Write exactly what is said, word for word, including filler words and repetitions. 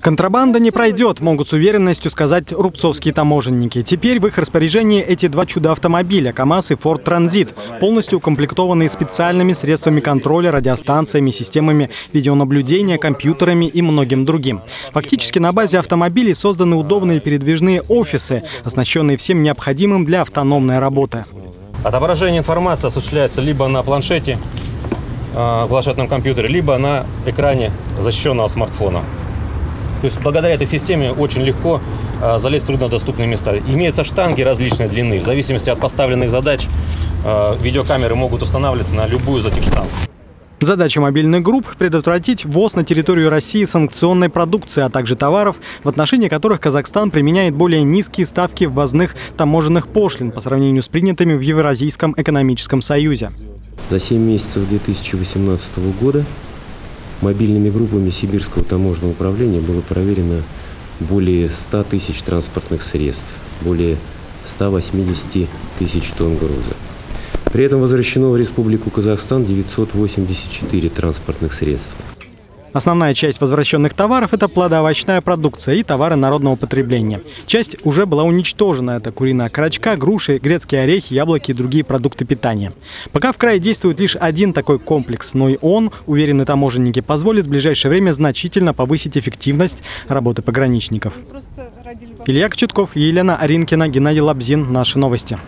Контрабанда не пройдет, могут с уверенностью сказать рубцовские таможенники. Теперь в их распоряжении эти два чуда автомобиля – КамАЗ и Форд Транзит, полностью укомплектованные специальными средствами контроля, радиостанциями, системами видеонаблюдения, компьютерами и многим другим. Фактически на базе автомобилей созданы удобные передвижные офисы, оснащенные всем необходимым для автономной работы. Отображение информации осуществляется либо на планшете, э, планшетном компьютере, либо на экране защищенного смартфона. То есть благодаря этой системе очень легко э, залезть в труднодоступные места. Имеются штанги различной длины. В зависимости от поставленных задач э, видеокамеры могут устанавливаться на любую из этих штанг. Задача мобильных групп – предотвратить ввоз на территорию России санкционной продукции, а также товаров, в отношении которых Казахстан применяет более низкие ставки ввозных таможенных пошлин по сравнению с принятыми в Евразийском экономическом союзе. За семь месяцев две тысячи восемнадцатого года мобильными группами Сибирского таможенного управления было проверено более ста тысяч транспортных средств, более ста восьмидесяти тысяч тонн груза. При этом возвращено в Республику Казахстан девятьсот восемьдесят четыре транспортных средств. Основная часть возвращенных товаров – это плодоовощная продукция и товары народного потребления. Часть уже была уничтожена – это куриная окорочка, груши, грецкие орехи, яблоки и другие продукты питания. Пока в крае действует лишь один такой комплекс, но и он, уверены таможенники, позволит в ближайшее время значительно повысить эффективность работы пограничников. Илья Кочетков, Елена Аринкина, Геннадий Лабзин. Наши новости.